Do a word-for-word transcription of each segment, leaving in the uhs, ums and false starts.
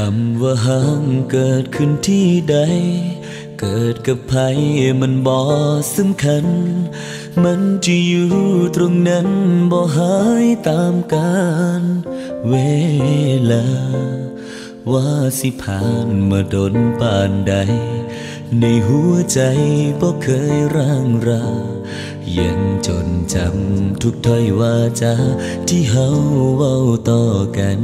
คำว่าห่างเกิดขึ้นที่ใดเกิดกับไผมันบ่สำคัญมันจะอยู่ตรงนั้นบ่หายตามกาลเวลาว่าสิผ่านมาดนปานใดในหัวใจบ่เคยร่างรายังจนจำทุกถ้อยวาจาที่เฮาเว้าต่อกัน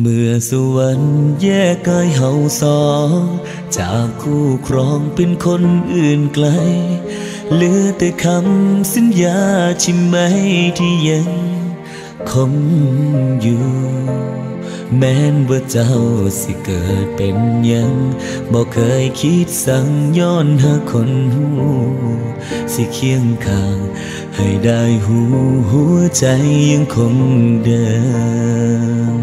เมื่อสวรรค์แยกกายเฮาสองจากคู่ครองเป็นคนอื่นไกลเหลือแต่คำสัญญาใช่ไหมที่ยังคงอยู่แม้นว่าเจ้าสิเกิดเป็นยังบ่เคยคิดสั่งย้อนหาคนหูสิเคียงข้างให้ได้หูหัวใจยังคงเดิม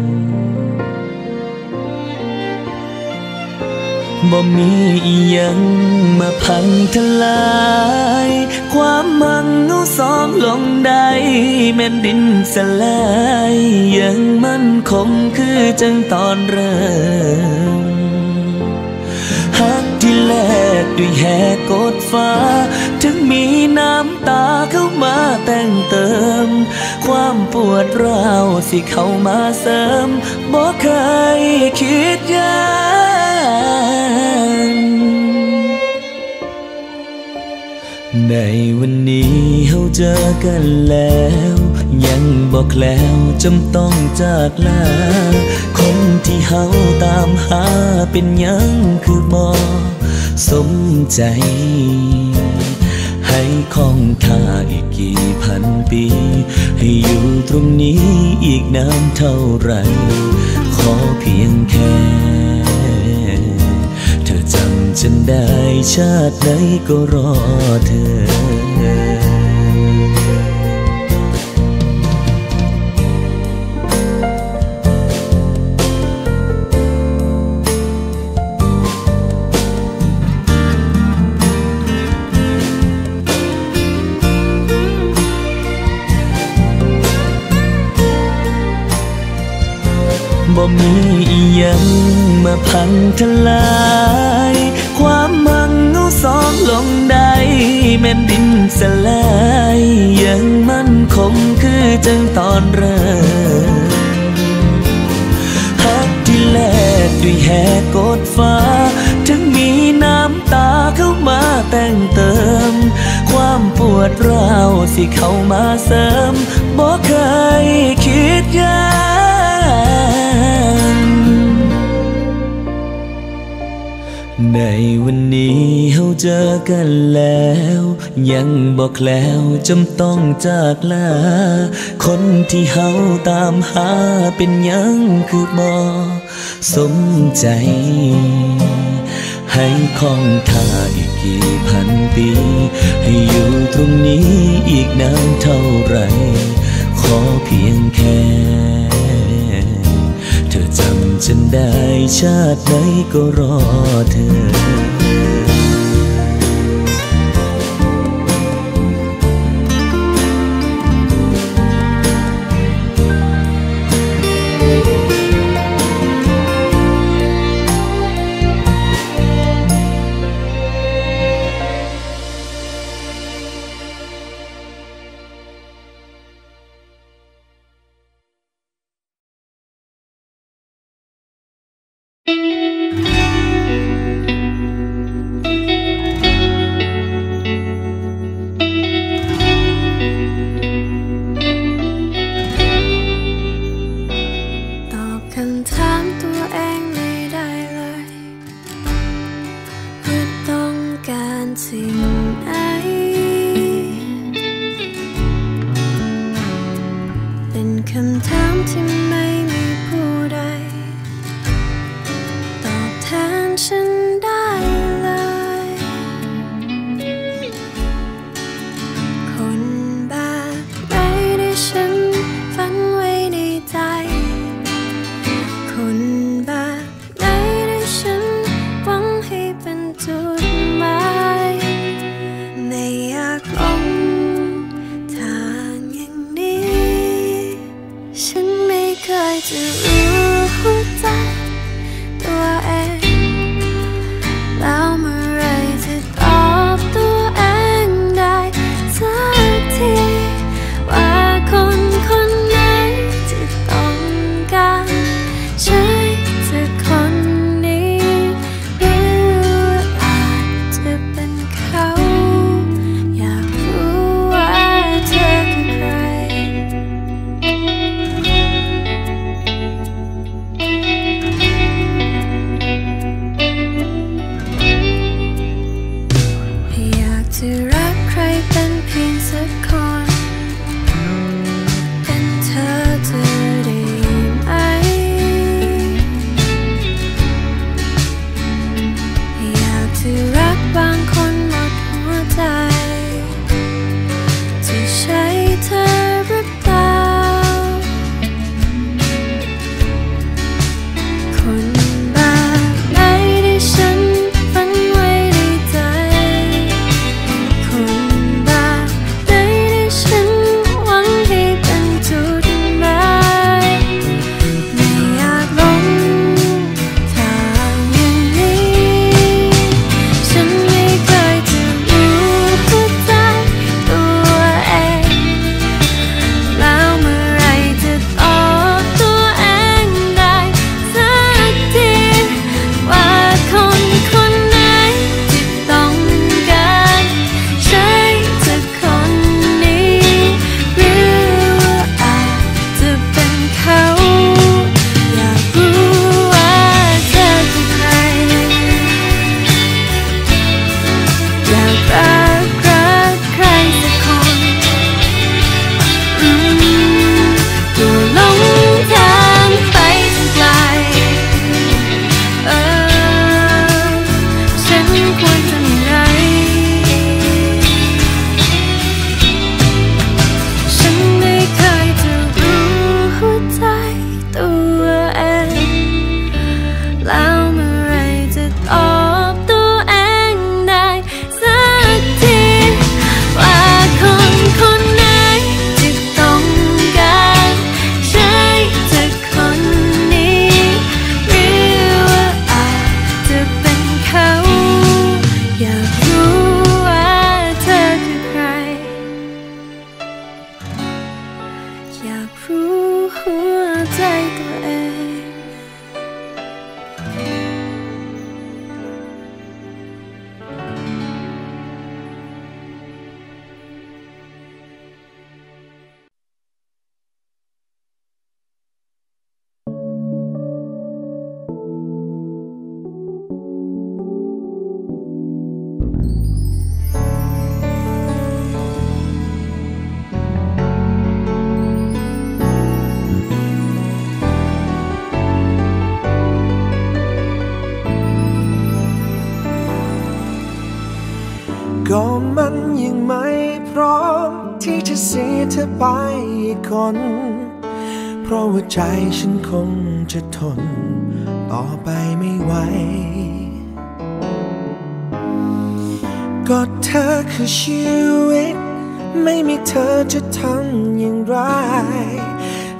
บ่มีอีหยังมาพังทลายความมั่งเอาสองลงได้แม่นดินสลายยังมั่นคงคือจังตอนเริ่มหักที่แลกด้วยแหกกดฟ้าถึงมีน้ำตาเข้ามาแต่งเติมความปวดร้าวสิเข้ามาเสริมบ่เคยคิดยังในวันนี้เฮาเจอกันแล้วยังบอกแล้วจำต้องจากลาคนที่เฮาตามหาเป็นยังคือบ่สมใจให้คงท่าอีกกี่พันปีให้อยู่ตรงนี้อีกนานเท่าไรขอเพียงแค่เธอจำฉันได้ชาติไหนก็รอเธอบ่มีอีหยังมาพังทลายความมั่งเอาสองลงได้แม่นดินสลายยังมั่นคงคือจังตอนเริ่มหักที่แลกด้วยแหกกดฟ้าถึงมีน้ำตาเข้ามาแต่งเติมความปวดร้าวสิเข้ามาเสริมบ่เคยคิดยังในวันนี้เฮาเจอกันแล้วยังบอกแล้วจำต้องจากลาคนที่เฮาตามหาเป็นยังคือบ่สมใจให้คงท่าอีกกี่พันปีให้อยู่ตรงนี้อีกนานเท่าไรขอเพียงแค่เธอจำฉันได้ชาติไหนก็รอเธอ ที่รักบางคนหมดหัวใจที่ใช้เธอหรือเปล่าคนแบบไหนที่ฉันฝันไว้ในใจคนแบบไหนที่ฉันหวังให้เป็นจุดหมายไม่อยากหลงทางอย่างนี้ฉันไม่เคยจะรู้เข้าใจตัวเองแล้วเมื่อไรจะออกตัวเองได้สักทีว่าคนคนไหนที่ต้องการใช่เธอคนนี้หรือว่าอาจจะเป็นเขาอยากรู้ว่าเธอคือใครอยากรักรักใครสักคนอืมอย่าหลงทางไปจนไกลเออฉันควรทำยังไงฉันไม่เคยจะรู้หัวใจตัวเองแล้วเมื่อไรจะตอบตัวเองได้สักทีว่าคนคนไหนที่ต้องการใช่เธอคนนี้หรือว่าอาจจะเป็นเขาอยากรู้ว่าเธอคือใครอยากรู้หัวใจตัวเองก็มันยังไม่พร้อมที่จะเสียเธอไปอีกคนเพราะว่าใจฉันคงจะทนต่อไปไม่ไหวก็เธอคือชีวิตไม่มีเธอจะทำอย่างไร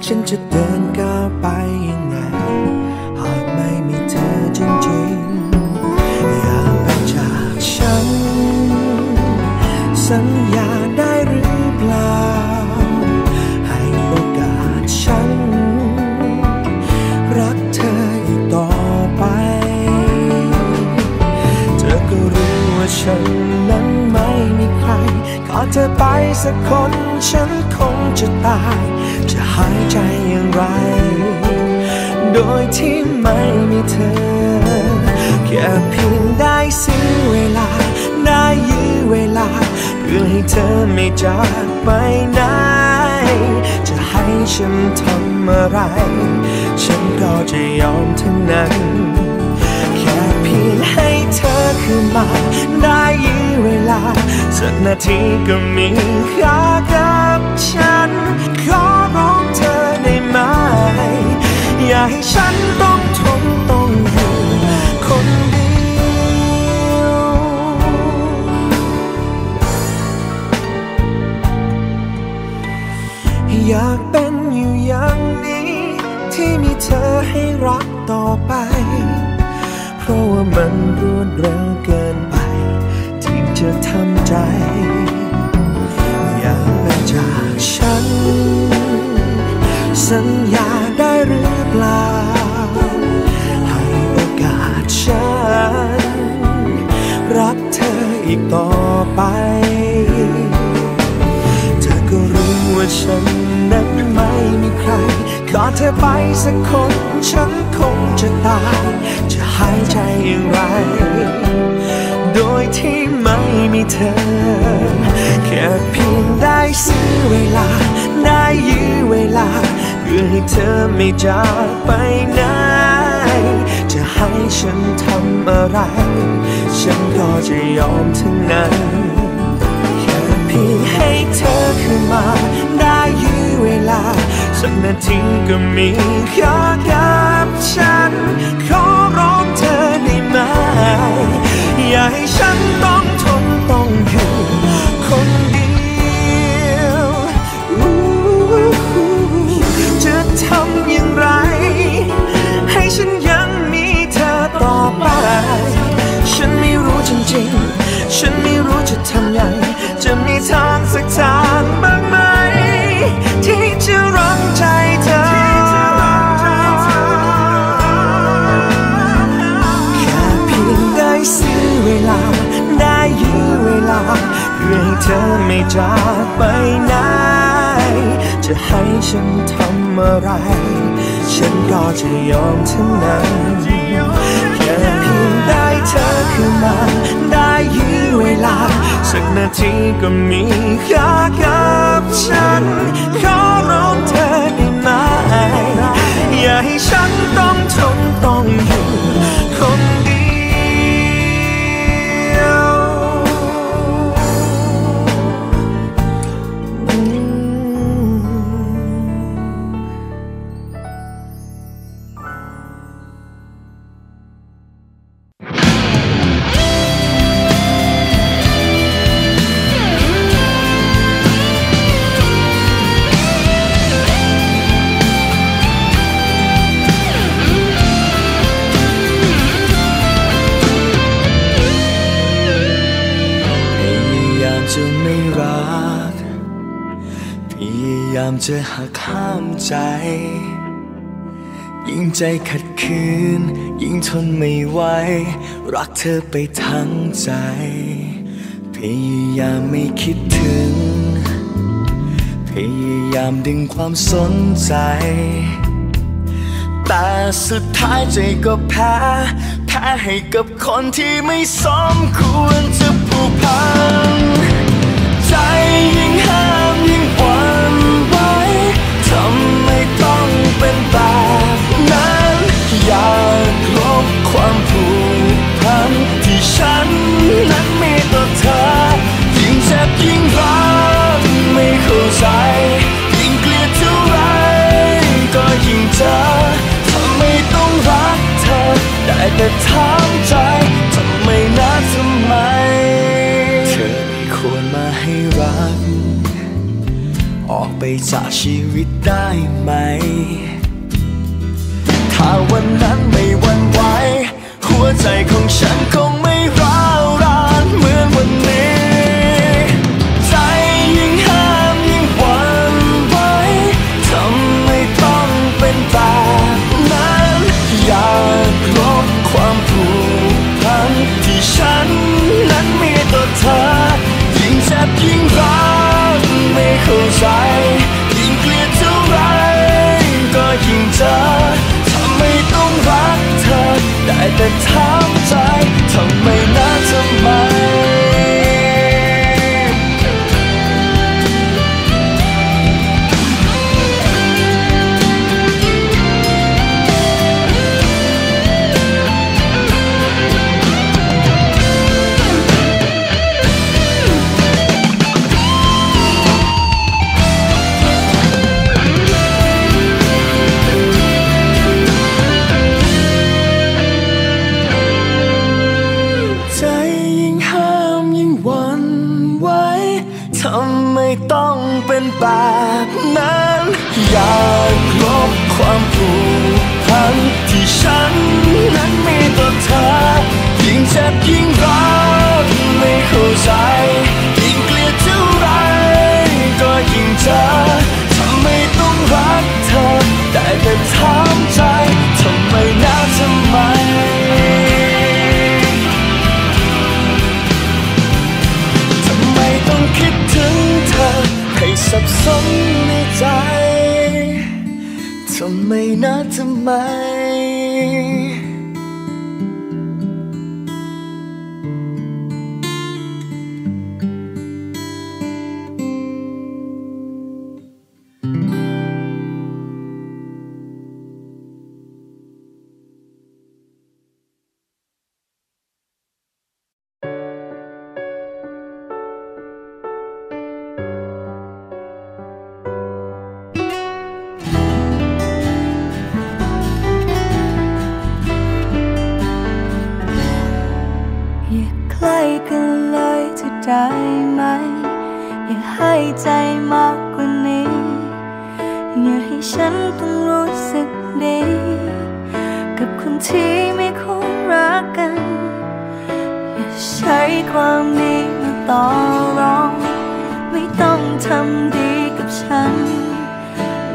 ฉันจะเดินก้าวไปยังไงหากไม่มีเธอจริงๆอย่าไปจากฉันสัญญาได้หรือเปล่าให้โอกาสฉันรักเธออีกต่อไปเธอก็รู้ว่าฉันนั้นไม่มีใครขอเธอไปสักคนฉันคงจะตายจะหายใจอย่างไรโดยที่ไม่มีเธอแค่เพียงได้ซื้อเวลาได้ยื้อเวลาเพื่อให้เธอไม่จากไปไหนจะให้ฉันทำอะไรฉันก็จะยอมทั้งนั้นแค่เพียงให้เธอคืนมาได้ยื้อเวลาสักนาทีก็มีค่ากับฉันขอร้องเธอได้ไหมอย่าให้ฉันต้องทนต้องอยู่คนเดียวอยากเป็นอยู่อย่างนี้ที่มีเธอให้รักต่อไปเพราะว่ามันรวดเร็วเกินไปที่จะทำใจอยากไปจากฉันสัญญาได้หรือเปล่าให้โอกาสฉันรักเธออีกต่อไปเธอก็รู้ว่าฉันนั้นไม่มีใครขอเธอไปสักคนฉันคงจะตายจะหายใจอย่างไรโดยที่ไม่มีเธอแค่เพียงได้ซื้อเวลาได้ยื้อเวลาเพื่อให้เธอไม่จากไปไหนจะให้ฉันทำอะไรฉันก็ จะยอมทั้งนั้นแค่เพียงให้เธอขึ้นมาได้ยื้อเวลาสักนาทีก็มีค่ากับฉันขอร้องเธอได้ไหมอย่าให้ฉันต้องทนต้องอยู่คนเดียวจะทำอย่างไรให้ฉันยังมีเธอต่อไปฉันไม่รู้จริงๆฉันไม่รู้จะทำยังจะมีทางสักทางบ้างไหมที่จะรักใจเธอแค่เพียงได้ซื้อเวลาได้ยื้อเวลาเพื่อให้เธอไม่จากไปไหนจะให้ฉันทำอะไรฉันก็จะยอมทั้งนั้นแค่เพียงได้เธอขึ้นมาได้ยื้อเวลาสักนาทีก็มีค่ากับฉันขอร้องเธอได้ไหมอย่าให้ฉันต้องทนต้องอยู่คนเดียวจะหักห้ามใจยิ่งใจขัดขืนยิ่งทนไม่ไหวรักเธอไปทั้งใจพยายามไม่คิดถึงพยายามดึงความสนใจแต่สุดท้ายใจก็แพ้แพ้ให้กับคนที่ไม่สมควรจะผูกพันใจยิ่งห้ามยิ่งหวั่นไหวทำไมต้องเป็นแบบนั้นอยากลบความผูกพันที่ฉันนั้นมีต่อเธอยิ่งเจ็บยิ่งรักไม่เข้าใจยิ่งเกลียดเท่าไรก็ยิ่งเจอทำไมต้องรักเธอได้แต่ถามใจทำไมนะทำไมเธอไม่ควรมาให้รักออกไปจากชีวิตได้ไหมถ้าวันนั้นไม่หวั่นไหวหัวใจของฉันคงไม่ร้าวรานเหมือนวันนี้ใจยิ่งห้ามยิ่งหวั่นไหวทำไมต้องเป็นแบบนั้นอยากลบความผูกพันที่ฉันนั้นมีต่อเธอยิ่งเจ็บยิ่งรักไม่เข้าใจยิ่งเกลียดเท่าไรก็ยิ่งเจอทำไมต้องรักเธอได้แต่ถามใจทำไมนะทำไมแบบนั้นอยากลบความผูกพันที่ฉันนั้นมีต่อเธอยิ่งเจ็บยิ่งรักไม่เข้าใจยิ่งเกลียดเท่าไรก็ยิ่งเจอทำไมต้องรักเธอได้แต่ถามใจทำไมนะทำไมทำไมต้องคิดถึงเธอให้สับสนในใจทำไมนะทำไม อย่าใกล้กันเลยจะได้ไหมอย่าให้ใจมากกว่านี้อย่าให้ฉันต้องรู้สึกดีกับคนที่ไม่คุ้มรักกันอย่าใช้ความนี้มาต่อรองไม่ต้องทำดีกับฉัน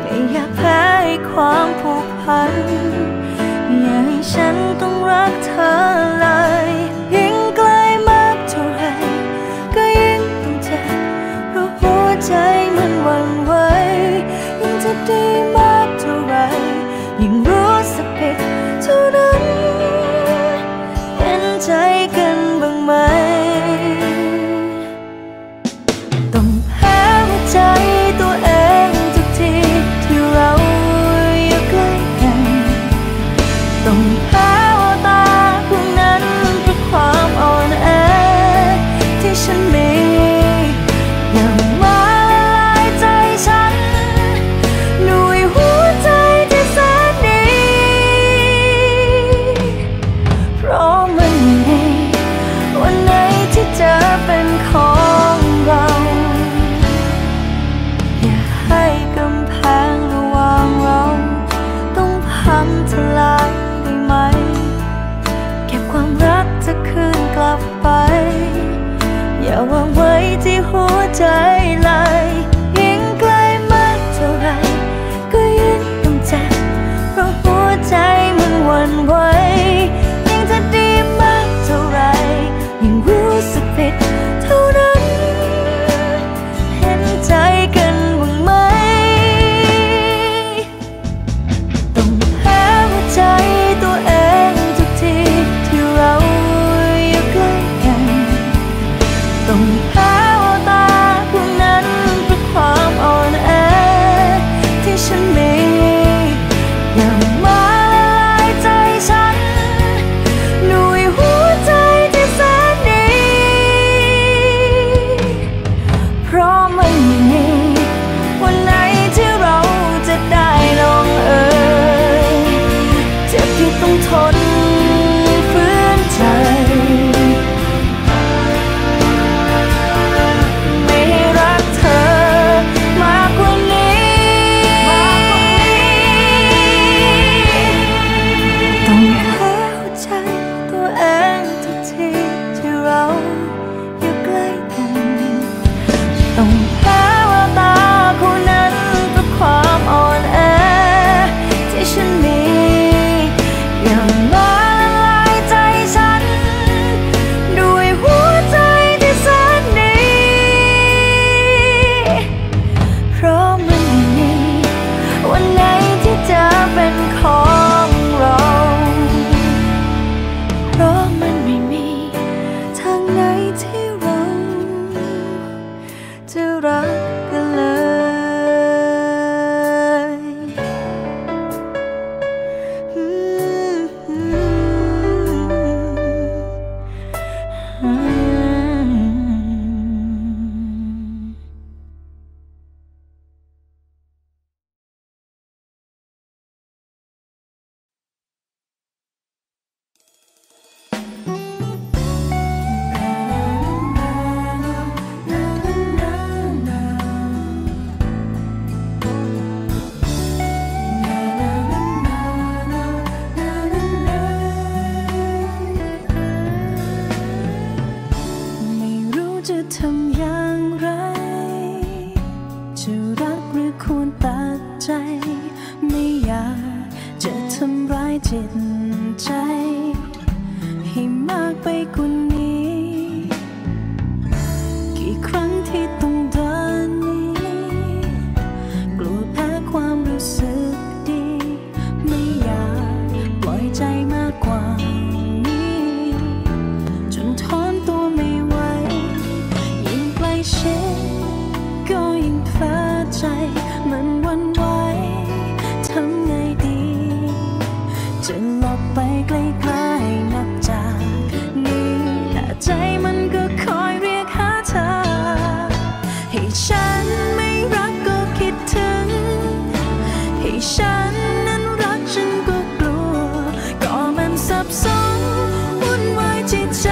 ไม่อยากแพ้ให้ความผูกพันอย่าให้ฉันต้องรักเธอเลยยิ่งใกล้มากเท่าไรก็ยิ่งต้องเจ็บรู้หัวใจมันหวั่นไหวยิ่งจะดีมากเท่าไรยิ่งรู้สึกผิดเท่านั้นเห็นใจกันบ้างไหมต้องหาหัวใจตัวเองทุกทีที่เราอยู่ใกล้กันต้องหาตาพวกนั้นเพราะความอ่อนแอที่ฉันมีอย่างมาลายใจฉันหนุ่ยหัวใจที่แสนดีเพราะมันดีวันไหนที่เจอเป็นของเราอย่าให้กำแพงระหว่างเราต้องพังทลายได้ไหมเก็บความรักจะคืนกลับไปอย่าวางไว้ที่หัวใจเลยยิ่งใกล้มากเท่าไรก็ยิ่งต้องเจ็บเพราะหัวใจมันหวั่นไหวยิ่งจะดีมากเท่าไรยิ่งรู้สึกผิดเท่านั้นเห็นใจกันบ้างไหมต้องหาหัวใจตัวเองทุกทีที่เราอยู่ใกล้กันต้องหาตาพวกนั้นเพราะความอ่อนแอที่ฉันมีอย่ามาละลายใจฉันหนุ่ยหัวใจที่แสนดีเพราะมันมีวันไหนที่เราจะได้ลงเอ่ยเจ็บที่ต้องทนฝืนใจไม่ให้รักเธอมากกว่านี้ ต้องหาหัวใจตัวเองทุกทีที่เราอยู่ใกล้กัน ต้องหาว่าตาคู่นั้นเพราะความอ่อนแอที่ฉันมีอย่ามาละลายใจฉันด้วยหัวใจที่แสนดีเพราะมันมีวันไหนที่จะเป็นของเราเพราะมันไม่มีทางไหนที่เราจะรักกันเลยอืมอืมไม่รู้จะทำอย่างไรจะรักหรือควรตัดใจไม่อยากจะทำร้ายจิตใจให้มากไปกว่านี้ กี่ครั้งที่ต้องเดินหนี้กลัวแพ้ความรู้สึกดี ไม่อยากปล่อยใจมากกว่านี้ จนทนตัวไม่ไหว ยิ่งใกล้ชิดก็ยิ่งเผลอใจมันหวั่นไหว ทำไงดี จะหลบไปไกลๆนับจากนี้แต่ใจมันก็คอยเรียกหาเธอ ให้ฉันไม่รักก็คิดถึง ให้ฉันนั้นรักฉันก็กลัว ก็มันสับสนวุ่นวายจิตใจ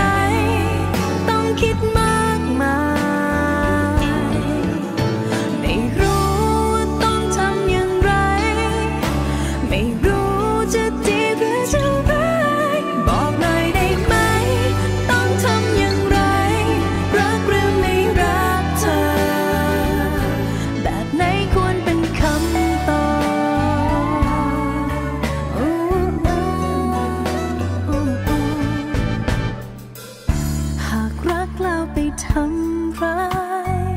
ทำร้าย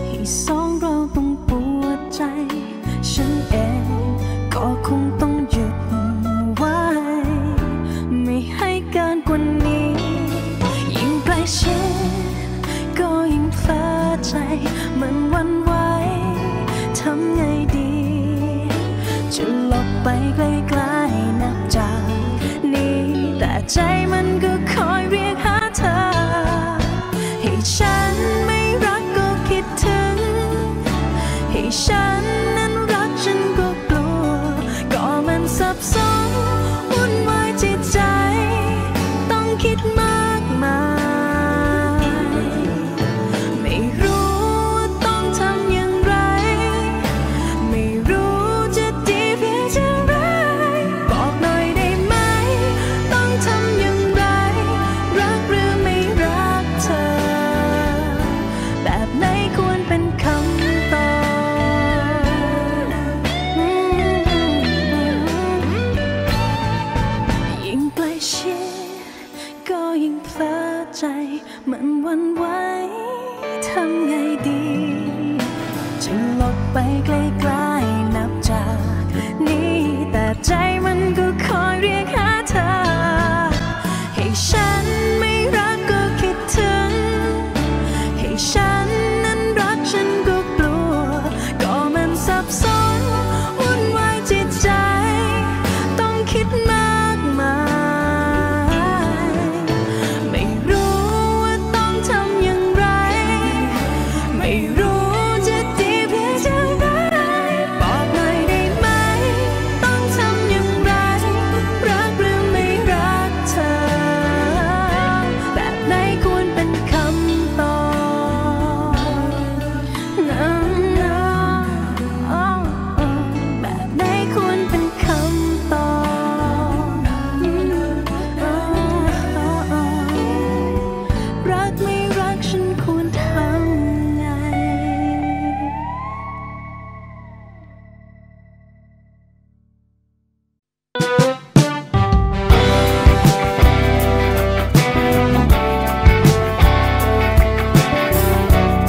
ให้สองเราต้องปวดใจฉันเองก็คงต้องหยุดไว้ไม่ให้เกินกว่านี้ยิ่งใกล้ชิดก็ยิ่งเผลอใจมันหวั่นไหวทำไงดีจะหลบไปไกลๆนับจากนี้แต่ใจมันก็คอยเรียกหาเธอให้ฉันไม่รักก็คิดถึงให้ฉันนั้นรักฉันก็กลัวก็มันสับสนวุ่นวายจิตใจต้องคิดมากมายไม่รู้ว่าต้องทำอย่างไรไม่รู้จะดีเพียงเท่าไรบอกหน่อยได้ไหมต้องทำอย่างไรรักหรือไม่รักเธอแบบไหนควรเป็นคำตอบยิ่งใกล้ชิดก็ยิ่งเผลอใจมันหวั่นไหวทำไงดีจะหลบไปไกลๆนับจากนี้แต่ใจมันก็คอยเรียกหาเธอให้ฉันไม่รักก็คิดถึงให้ฉันนั้นรักฉันก็กลัวก็มันสับสนวุ่นวายจิตใจต้องคิดมากมายไม่รู้ว่าต้องทำอย่างไรไม่รู้จะดีเพียงเท่าไรบอกหน่อยได้ไหมต้องทำอย่างไรรักหรือไม่รักเธอแบบไหนควรเป็นคำตอบนะนะอ๋อแบบไหนควรเป็นคำตอบอ๋อรักไม่รักฉันควรทำไงอยากบอกแต่มันจะ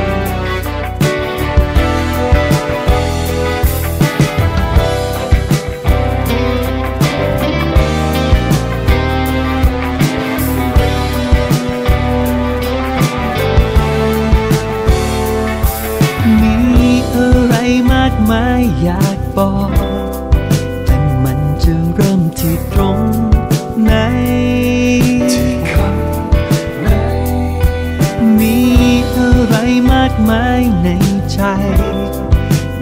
เริ่มที่ตรงไหนที่คำไหนมีอะไรมากมายในใจ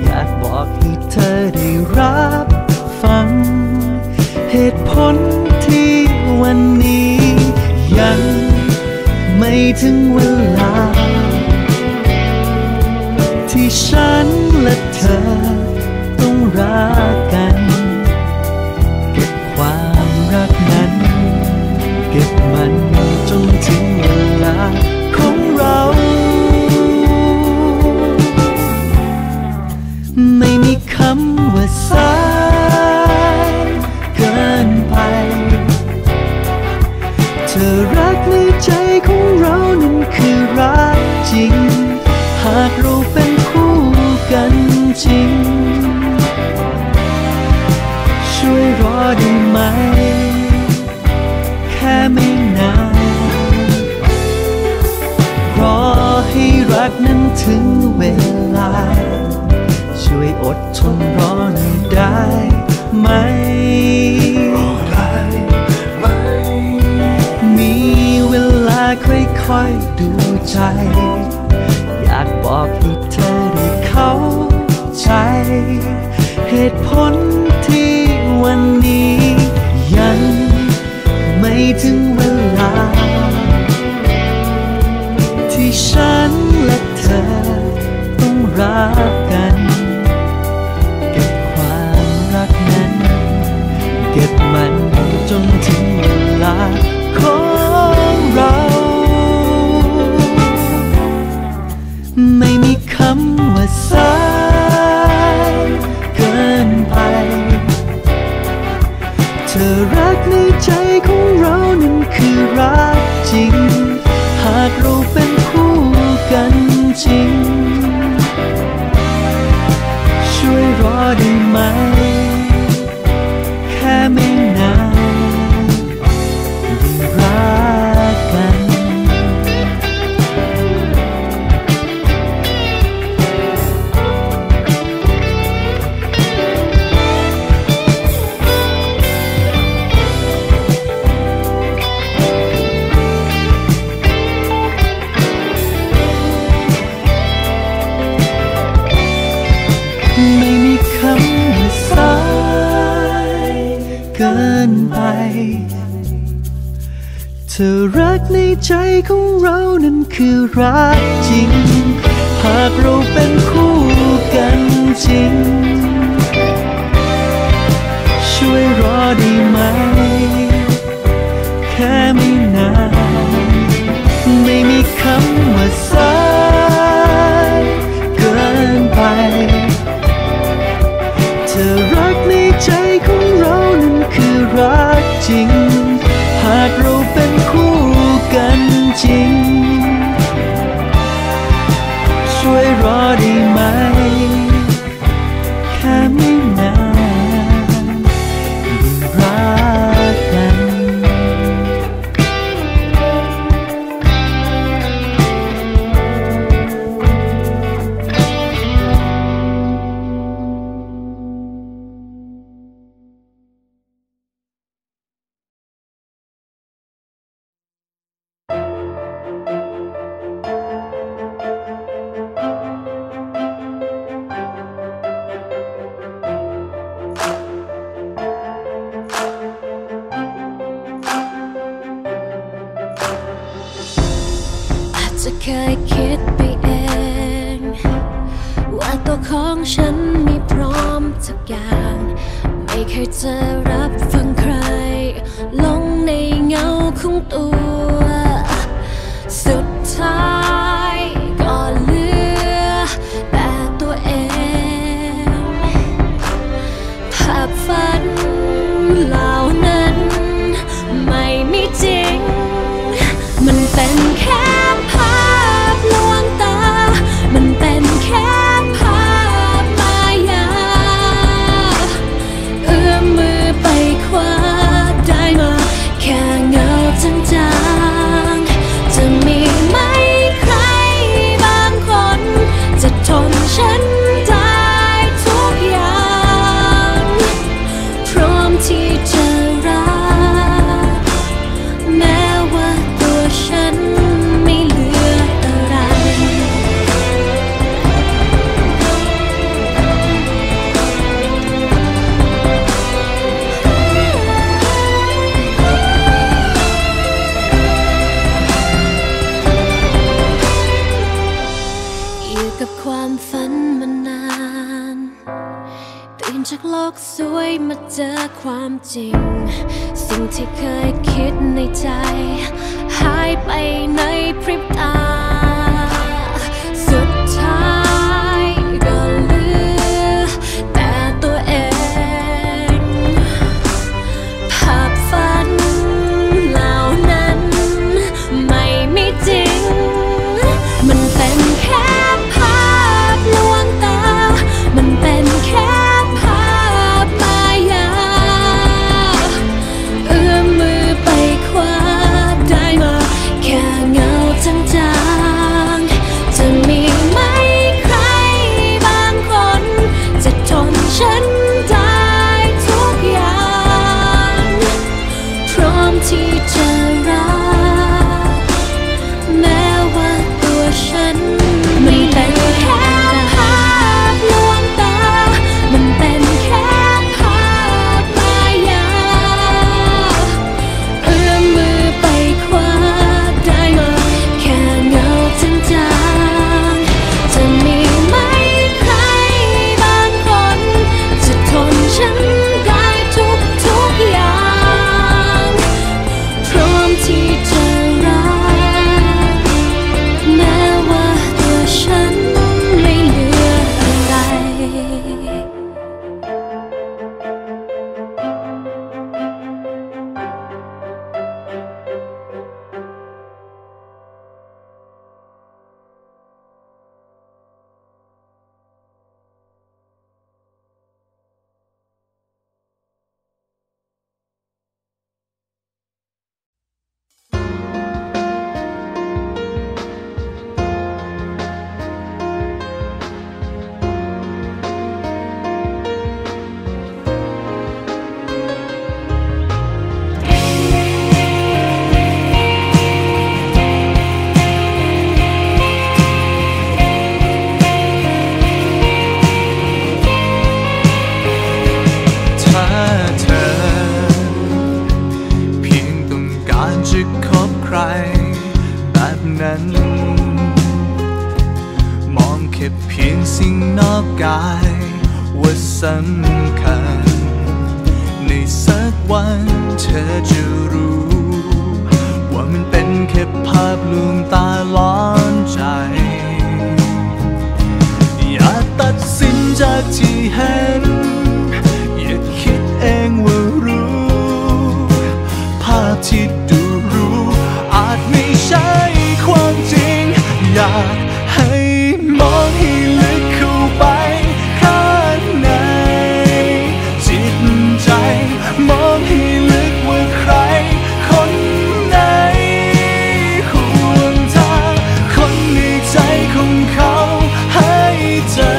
อยากบอกให้เธอได้รับฟังเหตุผลที่วันนี้ยังไม่ถึงเวลาที่ฉันและเธอรักกันเก็บความรักนั้นเก็บมันจนถึงเวลาของเราไม่มีคำว่าสายเกินไปเธอรักในใจของเรานั้นคือรักจริงหากเราเป็นคู่กันจริงช่วยรอได้ไหมแค่ไม่นานรอให้รักนั้นถึงเวลาช่วยอดทนรอหน่อยได้ไหมรอได้ไหมมีเวลาค่อยๆดูใจอยากบอกให้เธอได้เข้าใจเหตุผลที่วันนี้ยังไม่ถึงเวลาที่ฉันและเธอต้องรักกันเก็บความรักนั้นเก็บมันจนถึงเวลาของเราไม่มีคำว่าสายเกินไปเธอรักในใจของเรานั้นคือรักจริงหาก ไหมแค่ไม่นานรักกันเกินไปเธอรักในใจของเรานั้นคือรักจริงหากเราเป็นคู่กันจริงช่วยรอได้ไหมแค่ไม่นานไม่มีคำว่าสายเกินไปเธอรักในใจของเราคือรักจริงหากเราเป็นคู่กันจริงช่วยรอได้ไหมแค่ไม่นานรักกันเคยคิดไปเองว่าตัวของฉันมีพร้อมทุกอย่างไม่เคยจะรับฟังใครลงในเงาของตัวสุดท้ายก็เหลือแต่ตัวเองภาพฝันเหล่านั้นไม่มีจริงมันเป็นแค่สวยมาเจอความจริงสิ่งที่เคยคิดในใจหายไปในพริบตาสุดท้ายก็เหลือแต่ตัวเองภาพฝันเหล่านั้นไม่มีจริงมันเป็นแค่ภาพลวงตามันเป็นแค่จัง ใครแบบนั้นมองแค่เพียงสิ่งนอกกายว่าสำคัญในสักวันเธอจะรู้ว่ามันเป็นแค่ภาพลวงตาล้อนใจอย่าตัดสินจากที่เห็นอย่าคิดเองว่ารู้ภาพที่ดูรู้อาจไม่ใช่ความจริงอยากให้มองให้ลึกเข้าไปข้างในจิตใจมองให้ลึกว่าใครคนไหนห่วงเธอคนในใจของเขาให้เจอ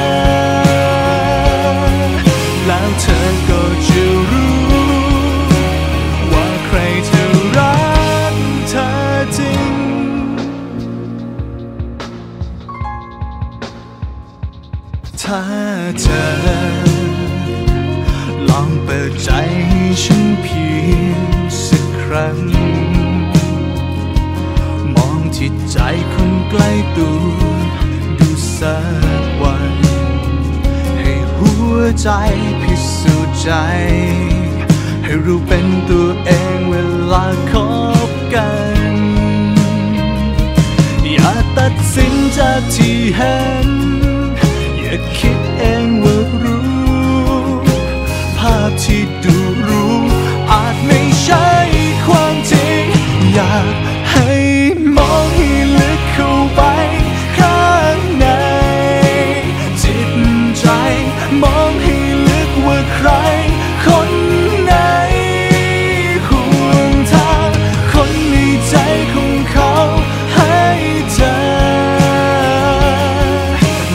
แล้วเธอก็จะรู้ว่าใครเธอรักเธอจริงถ้าเธอลองเปิดใจให้ฉันเพียงสักครั้งมองที่ใจคนใกล้ตัวดูสักวันให้หัวใจพิสูจน์ใจให้รู้เป็นตัวเองเวลาคบกันอย่าตัดสินจากที่เห็นอย่าคิดเองว่ารู้ภาพที่ดูรู้อาจไม่ใช่ความจริงอยากให้มองให้ลึกเข้าไปข้างในจิตใจมองให้ลึกว่าใครคนไหนห่วงเธอคนในใจของเขาให้เจอ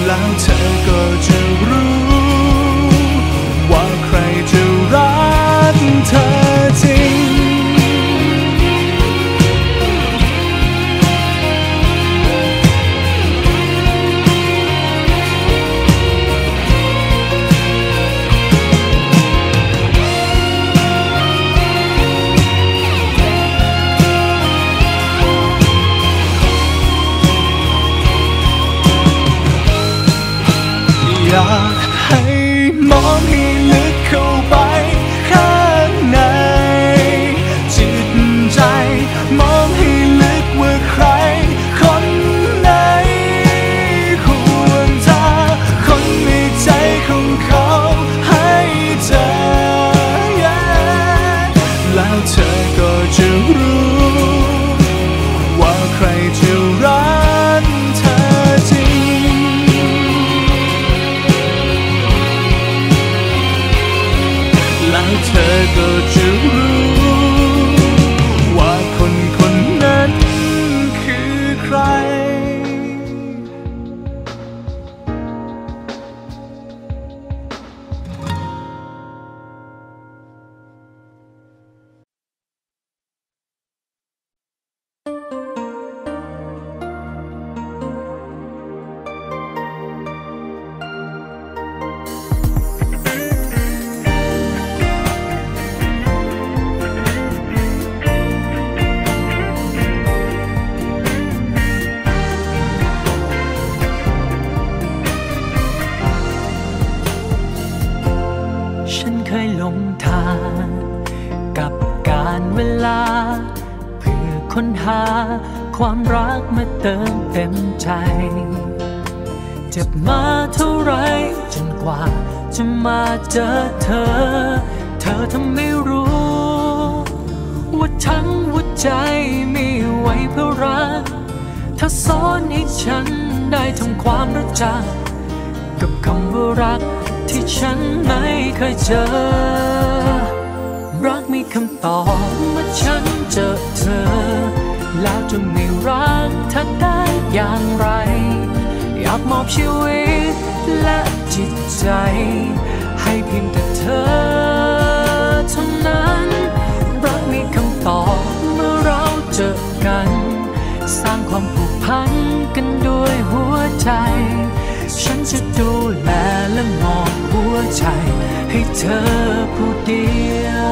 แล้วเธอก็จะรู้เธอจริงอยากให้มองให้ลึกเข้าไปมองให้ลึกว่าใครคนไหนห่วงเธอคนในใจของเขาให้เจอแล้วเธอก็จะรู้ว่าใครจะรักเธอจริงแล้วเธอก็จะรู้ความรักมาเติมเต็มใจเจ็บมาเท่าไรจนกว่าจะมาเจอเธอเธอทำไม่รู้ว่าทั้งหัวใจมีไว้เพื่อรักเธอสอนให้ฉันได้ทำความรู้จักกับคำว่ารักที่ฉันไม่เคยเจอรักมีคำตอบเมื่อฉันเจอเธอแล้วจะไม่รักเธอได้อย่างไรอยากมอบชีวิตและจิตใจให้เพียงแต่เธอเท่านั้นรักมีคำตอบเมื่อเราเจอกันสร้างความผูกพันกันด้วยหัวใจฉันจะดูแลและมอบหัวใจให้เธอผู้เดียว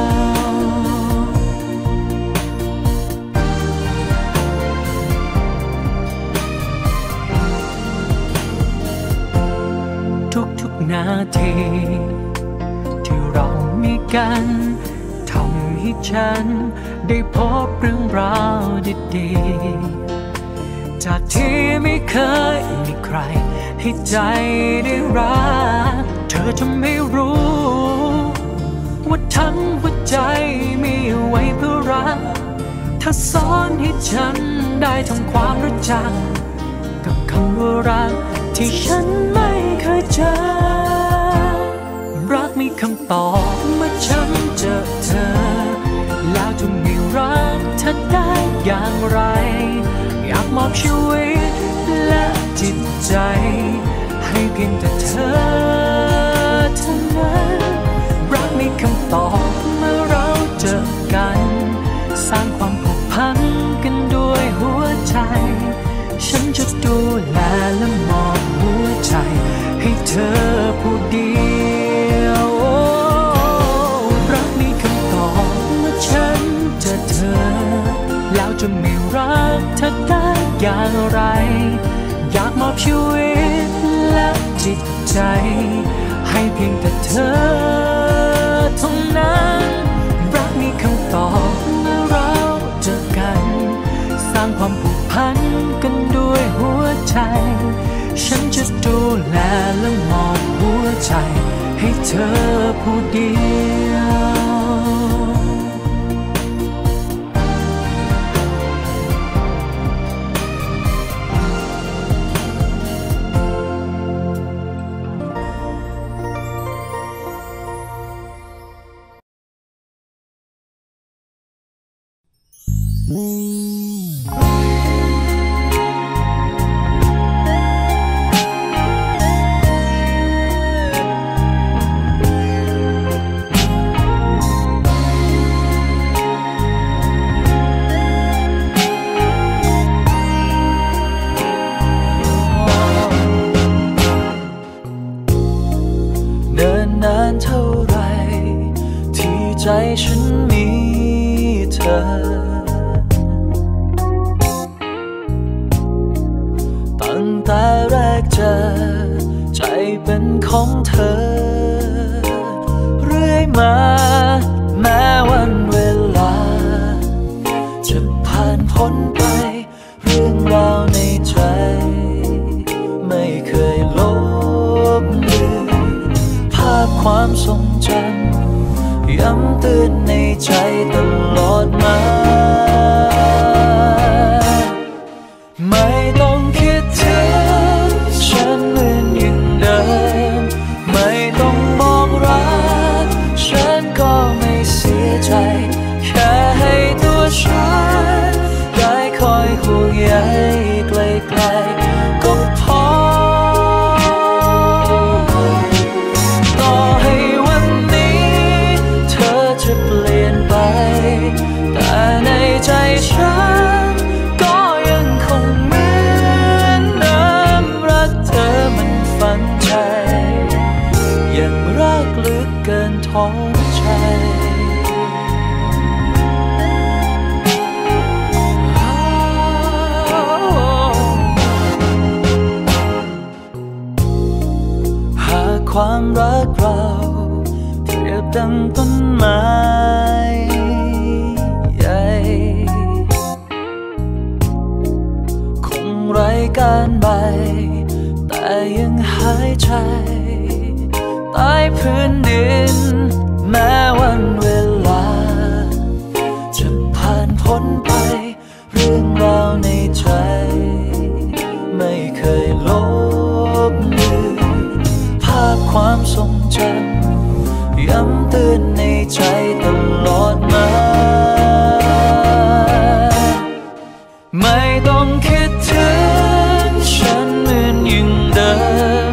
นาทีที่เรามีกันทำให้ฉันได้พบเรื่องราวดีๆจากที่ไม่เคยมีใครให้ใจได้รักเธอจะไม่รู้ว่าทั้งหัวใจมีไว้เพื่อรักถ้าสอนให้ฉันได้ทำความรู้จักกับคำว่ารักที่ฉันไม่เคยเจอรักมีคำตอบเมื่อฉันเจอเธอแล้วจะมีรักเธอได้อย่างไรอยากมอบชีวิตและจิตใจให้เพียงแต่เธอเท่านั้นรักมีคำตอบเมื่อเราเจอกันสร้างความผูกพันกันด้วยหัวใจฉันจะดูแลและมอบหัวใจให้เธอผู้เดียวรักมีคำตอบเมื่อฉันเจอเธอแล้วจะมีรักเธอได้อย่างไรอยากมอบชีวิตและจิตใจให้เพียงแต่เธอเท่านั้นรักมีคำตอบเมื่อเราเจอกันสร้างความผูกพันกันด้วยหัวใจฉันจะดูแลและมอบหัวใจให้เธอผู้เดียวความรักเราเปรียบดังต้นไม้ใหญ่คงไร้การใบแต่ยังหายใจใต้พื้นดินแม้วันเวลาจะผ่านพ้นไปเรื่องราวในใจไม่เคยลบเลือนความทรงจำย้ำเตือนในใจตลอดมาไม่ต้องคิดถึงฉันเหมือนอย่างเดิม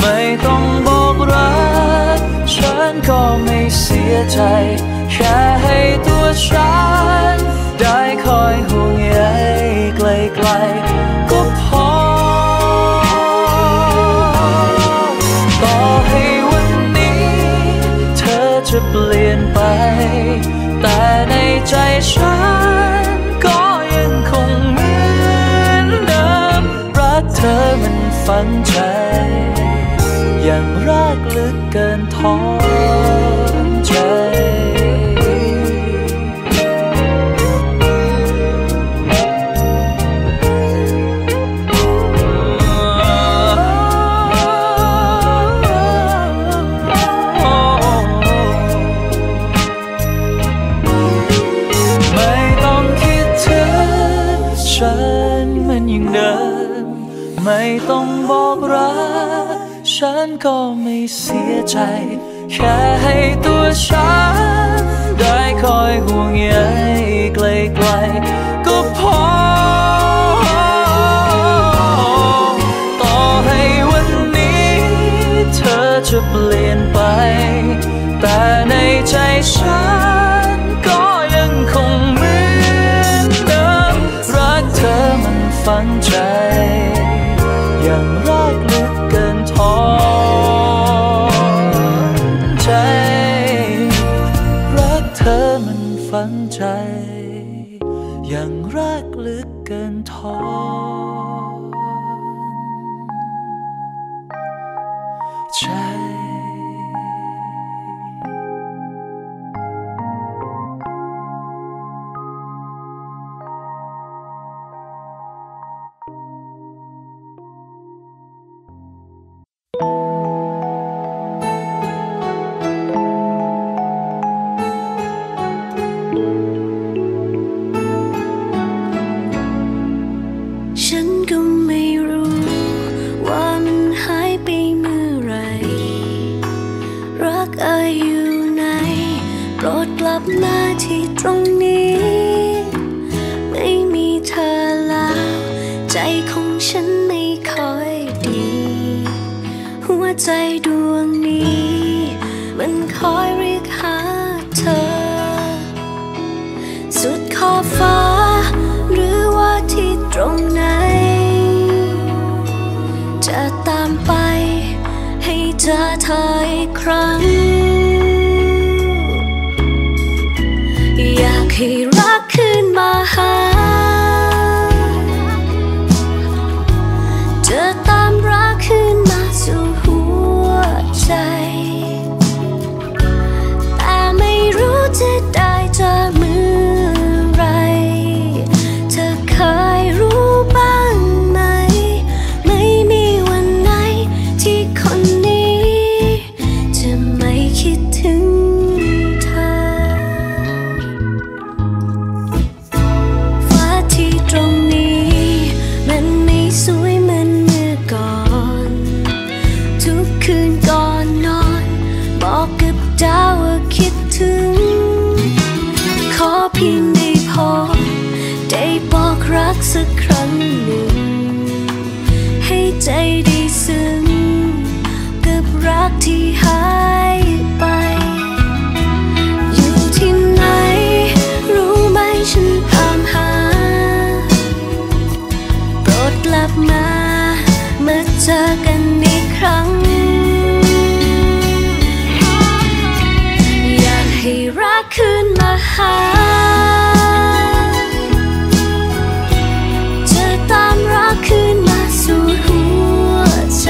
ไม่ต้องบอกรักฉันก็ไม่เสียใจแค่ให้ตัวฉันได้คอยห่วงใยไกลๆก็พอจะเปลี่ยนไปแต่ในใจฉันก็ยังคงเหมือนเดิมรักเธอมันฝังใจ อย่างรักลึกเกินทนใจไม่ต้องบอกรักฉันก็ไม่เสียใจแค่ให้ตัวฉันได้คอยห่วงใยไกลๆก็พอต่อให้วันนี้เธอจะเปลี่ยนไปแต่ในใจฉันก็ยังคงเหมือนเดิมรักเธอมันฝังใจอย่างรักลึกเกินทนใจรักเธอมันฝังใจอย่างรักลึกเกินทนใจใจดวงนี้มันคอยเรียกหาเธอสุดขอบฟ้าหรือว่าที่ตรงไหนจะตามไปให้เจอเธออีกครั้งอยากให้รักคืนมาหาจะตามรักคืนมาสู่แต่ไม่รู้จะได้เจอเมื่อไรเธอเคยรู้บ้างไหมไม่มีวันไหนที่คนนี้จะไม่คิดถึงเธอฟ้าที่ตรงนี้มันไม่สวยเหมือนเมื่อก่อนทุกคืนก่อนบอกกับดาวว่าคิดถึงขอเพียงได้พอได้บอกรักสักครั้งหนึ่งให้ใจได้ซึ้งกับรักที่หายไปอยู่ที่ไหนรู้ไหมฉันตามหาโปรดกลับมามาเจอกันอีกครั้งให้รักคืนมาหาจะตามรักคืนมาสู่หัวใจ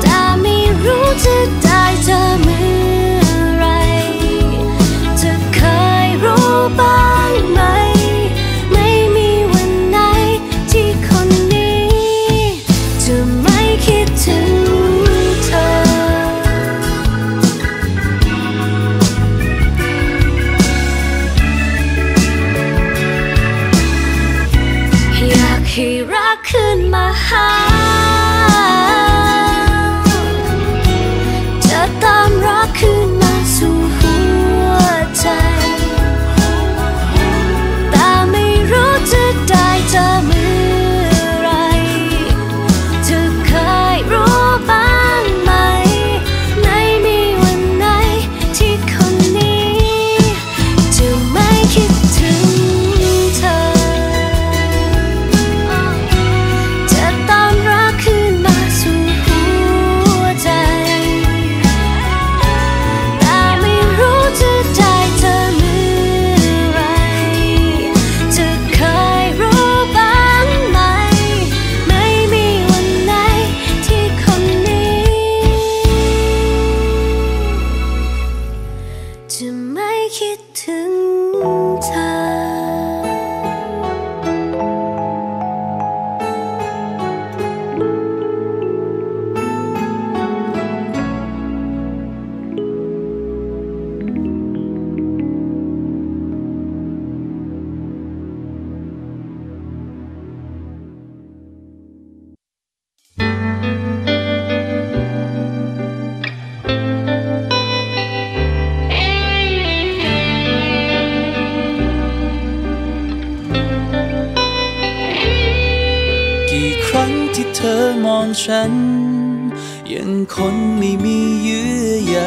แต่ไม่รู้จะได้เจอเมื่อไรเธอเคยรู้บ้างไหมไม่มีวันไหนที่คนนี้จะไม่คิดถึงให้รักคืนมาหาจะตามรักคืนมาสู่หัวใจแต่ไม่รู้จะได้เจอเมื่อไรเธอเคยรู้บ้างไหมไม่มีวันไหนที่คนนี้จะไม่คิดถึงเธอตาม ฉันยังคนไม่มีเยื่อใย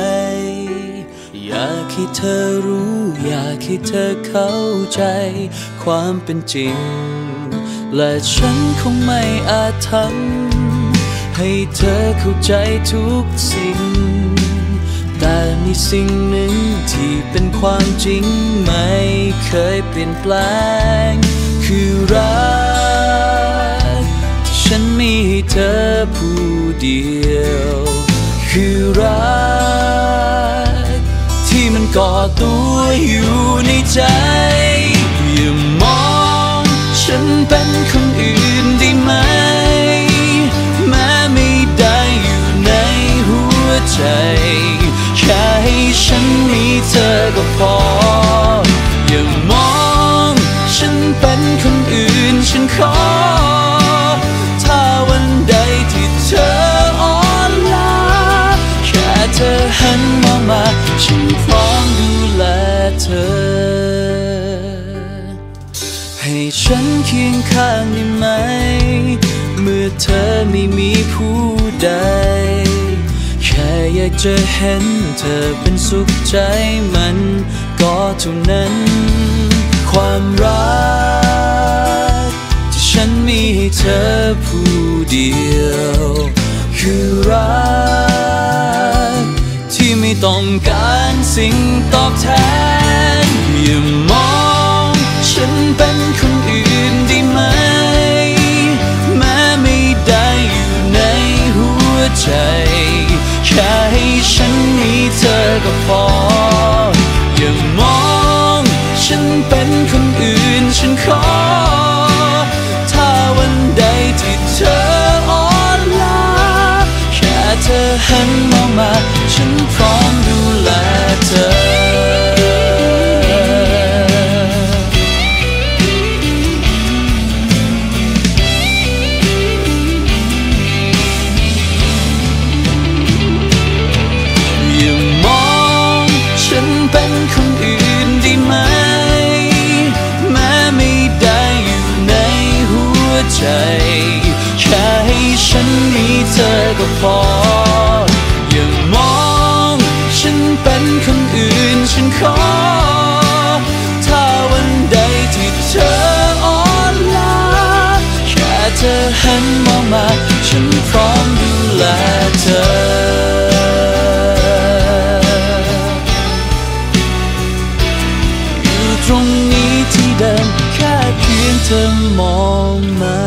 อยากให้เธอรู้อยากให้เธอเข้าใจความเป็นจริงและฉันคงไม่อาจทำให้เธอเข้าใจทุกสิ่งแต่มีสิ่งหนึ่งที่เป็นความจริงไม่เคยเปลี่ยนแปลงคือรักที่ฉันมีให้เธอผู้เดียวคือรักที่มันก่อตัวอยู่ในใจอย่ามองฉันเป็นคนอื่นได้ไหมแม้ไม่ได้อยู่ในหัวใจแค่ให้ฉันมีเธอก็พออย่ามองฉันเป็นคนอื่นฉันขอถ้าวันใดที่เธออ่อนล้าแค่เธอหันมองมาฉันพร้อมดูแลเธอให้ฉันเคียงข้างได้ไหมเมื่อเธอไม่มีผู้ใดแค่อยากจะเห็นเธอเป็นสุขใจมันก็เท่านั้นความรักที่ฉันมีให้เธอผู้เดียวคือรักที่ไม่ต้องการสิ่งตอบแทนอย่ามองฉันเป็นคนอื่นได้ไหมแม้ไม่ได้อยู่ในหัวใจแค่ให้ฉันมีเธอก็พออย่ามองฉันเป็นคนอื่นฉันขอถ้าวันใดที่เธออ่อนล้าแค่เธอหันมองมาฉันพร้อมดูแลเธอแค่ให้ฉันมีเธอก็พออย่ามองฉันเป็นคนอื่นฉันขอถ้าวันใดที่เธออ่อนล้าแค่เธอหันมองมาฉันพร้อมดูแลเธออยู่ตรงนี้ที่เดิมแค่เพียงเธอมองมา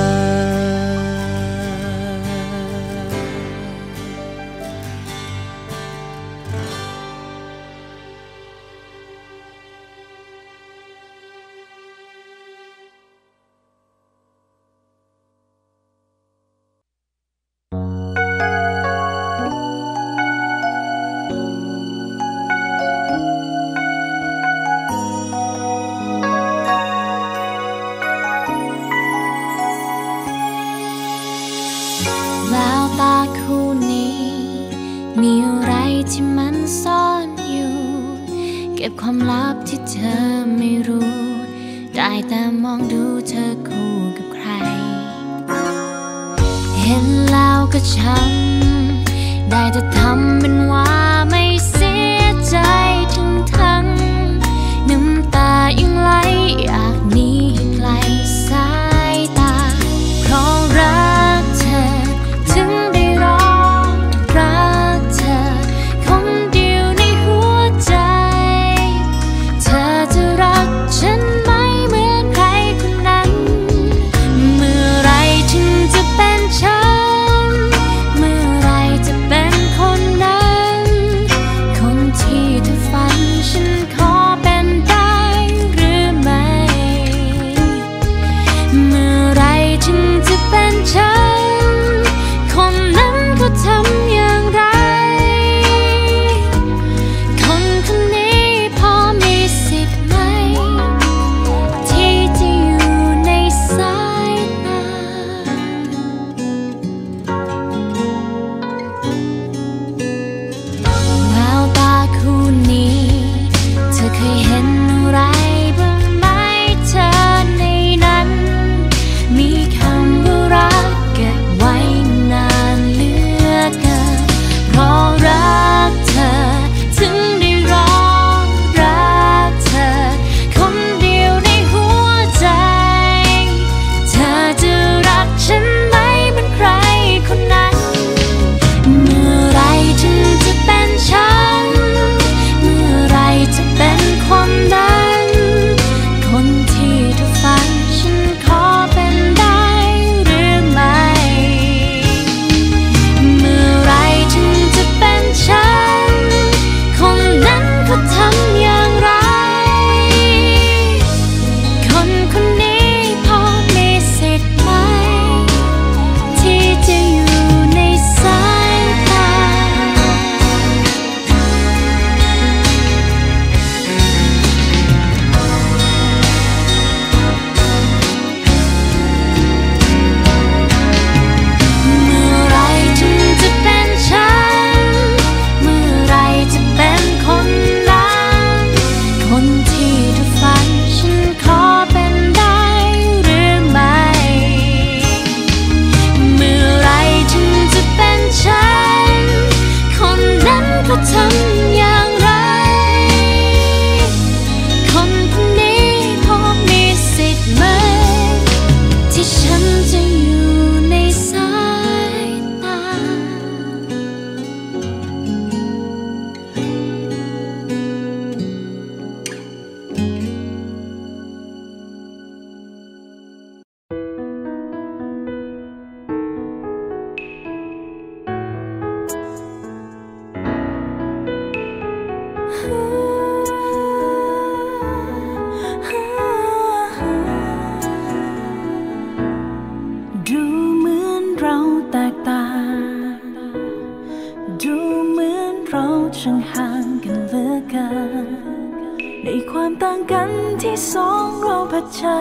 กันที่สองเราเผชิ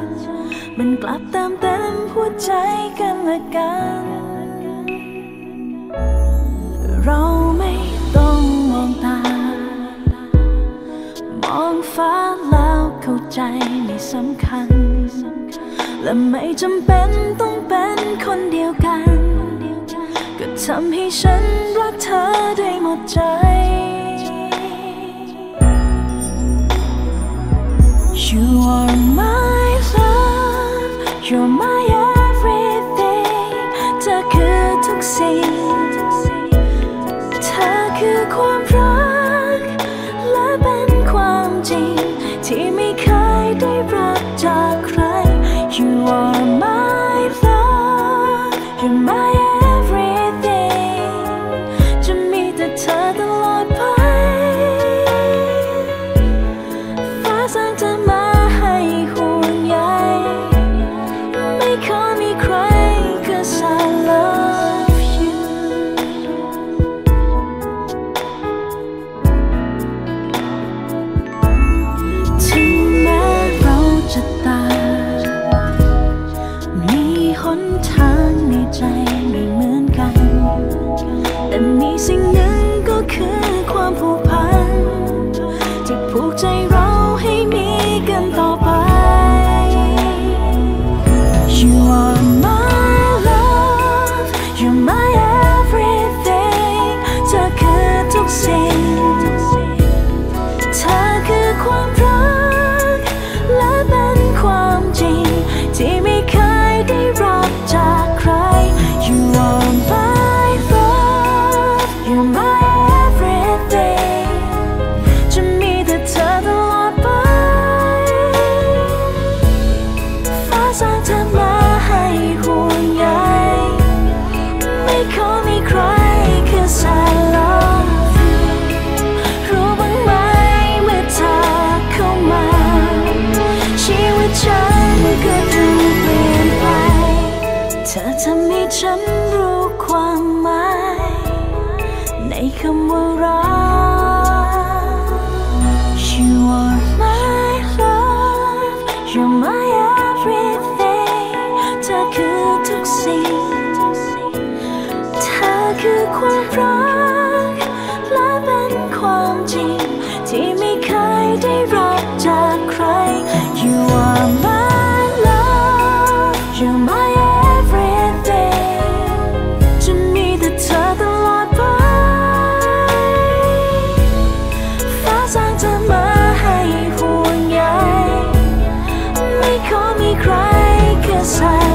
ญมันกลับเติมเต็มหัวใจกันและกันเราไม่ต้องมองตามองฟ้าแล้วเข้าใจไม่สำคัญและไม่จำเป็นต้องเป็นคนเดียวกันก็ทำให้ฉันรักเธอได้หมดใจYou are my love, you're my everything. เธอคือทุกสิ่ง เธอคือความรักและเป็นความจริงที่ไม่เคยได้รับจากใคร You are my love, you're my everything. จะมีแต่เธอตลอดไปฟ้าสร้างเธอสิ่งหนึ่งก็คือความผูกพันจะผูกใจเราให้มีกันต่อไป You are my love, you're my everything. เธอคือทุกสิ่ง เธอคือความรักและเป็นความจริงที่ไม่เคยได้รับจากใคร You are my You're my everything. จะมีแต่เธอตลอดไปฟ้าสร้างเธอมาให้ห่วงใยไม่ขอมีใครคือ I love you รู้บ้างไหมเมื่อเธอเข้ามาชีวิตฉันก็ดูเปลี่ยนไปเธอทำให้ฉันรู้ความหมายในคำว่ารัก You are my love, you're my everything. เธอคือทุกสิ่ง เธอคือความรักและเป็นความจริงที่ไม่เคยได้รับจากใคร You are my love, you're my everything. จะมีแต่เธอตลอดไปสร้างเธอมาให้ห่วงใยไม่ขอมีใคร Cause I love you